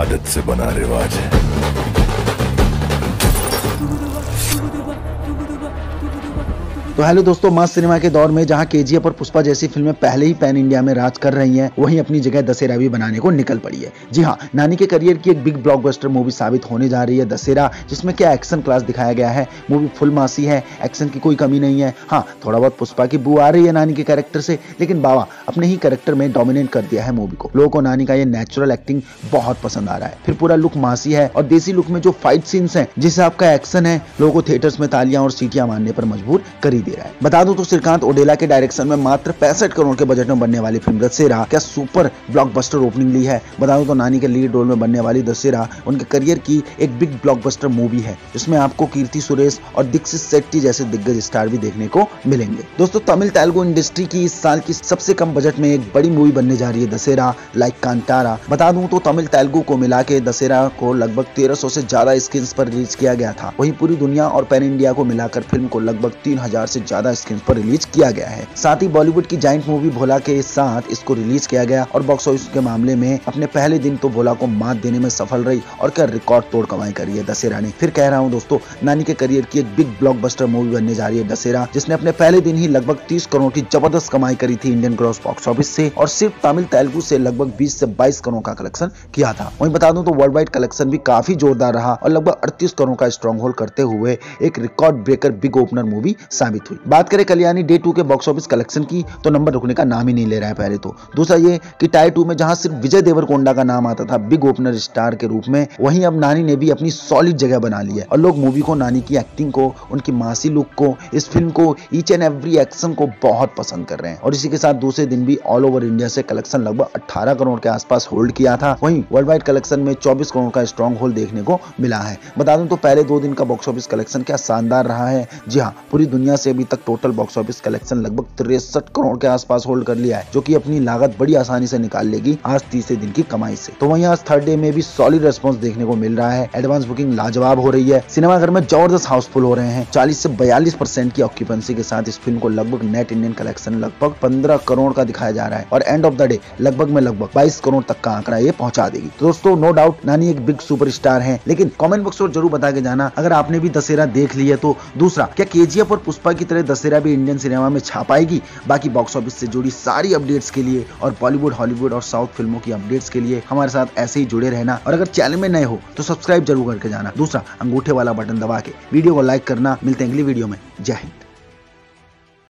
आदत से बना रिवाज है। तो हेलो दोस्तों, मस्त सिनेमा के दौर में जहां केजीएफ और पुष्पा जैसी फिल्में पहले ही पैन इंडिया में राज कर रही हैं, वहीं अपनी जगह दशहरा भी बनाने को निकल पड़ी है। जी हां, नानी के करियर की एक बिग ब्लॉकबस्टर मूवी साबित होने जा रही है दशहरा, जिसमें क्या एक्शन क्लास दिखाया गया है। मूवी फुल मासी है, एक्शन की कोई कमी नहीं है। हाँ, थोड़ा बहुत पुष्पा की बू आ रही है नानी के कैरेक्टर से, लेकिन बाबा अपने ही कैरेक्टर में डोमिनेट कर दिया है मूवी को। लोगों को नानी का ये नेचुरल एक्टिंग बहुत पसंद आ रहा है। फिर पूरा लुक मासी है और देसी लुक में जो फाइट सीन्स है, जिस हिसाब का एक्शन है, लोगों को थिएटर्स में तालियां और सीटियां मारने पर मजबूर करी दे रहा है। बता दूं तो श्रीकांत ओडेला के डायरेक्शन में मात्र 65 करोड़ के बजट में बनने वाली फिल्म दशहरा क्या सुपर ब्लॉकबस्टर ओपनिंग ली है। बता दूं तो नानी के लीड रोल में बनने वाली दशहरा उनके करियर की एक बिग ब्लॉकबस्टर मूवी है, जिसमें आपको कीर्ति सुरेश और दीक्षित सेट्टी जैसे दिग्गज स्टार भी देखने को मिलेंगे। दोस्तों, तमिल तेलुगु इंडस्ट्री की इस साल की सबसे कम बजट में एक बड़ी मूवी बनने जा रही है दशहरा, लाइक कांतारा। बता दूं तो तमिल तेलुगु को मिला के दशहरा को लगभग 1300 से ज्यादा स्क्रीन पर रिलीज किया गया था। वहीं पूरी दुनिया और पैन इंडिया को मिलाकर फिल्म को लगभग 3000 से ज्यादा स्क्रीन पर रिलीज किया गया है। साथ ही बॉलीवुड की जायंट मूवी भोला के साथ इसको रिलीज किया गया और बॉक्स ऑफिस के मामले में अपने पहले दिन तो भोला को मात देने में सफल रही और क्या रिकॉर्ड तोड़ कमाई करी है दशहरा ने। फिर कह रहा हूं दोस्तों, नानी के करियर की एक बिग ब्लॉकबस्टर मूवी बनने जा रही है दशहरा, जिसने अपने पहले दिन ही लगभग 30 करोड़ की जबरदस्त कमाई करी थी इंडियन ग्रॉस बॉक्स ऑफिस से और सिर्फ तमिल तेलुगु से लगभग 20 से 22 करोड़ का कलेक्शन किया था। वहीं बता दूं तो वर्ल्ड वाइड कलेक्शन भी काफी जोरदार रहा और लगभग 38 करोड़ का स्ट्रॉन्ग होल्ड करते हुए एक record breaker big opener movie साबित हुई। बात करें कल्याणी डे 2 के बॉक्स ऑफिस कलेक्शन की तो नंबर रुकने का नाम ही नहीं ले रहा है। पहले तो दूसरा ये कि टायर 2 में जहां सिर्फ विजय देवरकोंडा का नाम आता था बिग ओपनर स्टार के रूप में, वहीं अब नानी ने भी अपनी सॉलिड जगह बना ली है और लोग मूवी को, नानी की एक्टिंग को, उनकी मासी लुक को, इस फिल्म को, ईच एंड एवरी एक्शन को बहुत पसंद कर रहे हैं। और इसी के साथ दूसरे दिन भी ऑल ओवर इंडिया से कलेक्शन लगभग 18 करोड़ के आसपास होल्ड किया था। वहीं वर्ल्ड वाइड कलेक्शन में 24 करोड़ का स्ट्रॉन्ग होल्ड देखने को मिला है। बता दूं तो पहले 2 दिन का बॉक्स ऑफिस कलेक्शन क्या शानदार रहा है। जी हाँ, पूरी दुनिया से अभी तक टोटल बॉक्स ऑफिस कलेक्शन लगभग 63 करोड़ के आसपास होल्ड कर लिया है, जो कि अपनी लागत बड़ी आसानी से निकाल लेगी आज 30वें दिन की कमाई से। तो वहीं आज थर्ड डे में भी सॉलिड रेस्पॉन्स देखने को मिल रहा है। एडवांस बुकिंग लाजवाब हो रही है, सिनेमाघर में जबरदस्त हाउसफुल हो रहे हैं। 40 से 42% की ऑक्यूपेंसी के साथ इस फिल्म को लगभग नेट इंडियन कलेक्शन लगभग 15 करोड़ का दिखाया जा रहा है और एंड ऑफ द डे लगभग में लगभग 22 करोड़ तक का आंकड़ा ये पहुंचा देगी। तो दोस्तों, नो डाउट नानी एक बिग सुपरस्टार है, लेकिन कॉमेंट बॉक्स में जरूर बता के जाना अगर आपने भी दशहरा देख लिया तो। दूसरा, क्या केजीएफ और पुष्पा की तरह दशहरा भी इंडियन सिनेमा में छापाएगी? बाकी बॉक्स ऑफिस से जुड़ी सारी अपडेट्स के लिए और बॉलीवुड, हॉलीवुड और साउथ फिल्मों की अपडेट्स के लिए हमारे साथ ऐसे ही जुड़े रहना। और अगर चैनल में नए हो तो सब्सक्राइब जरूर करके जाना। दूसरा, अंगूठे वाला बटन दबा के वीडियो को लाइक करना। मिलते हैं अगली वीडियो में। जय हिंद।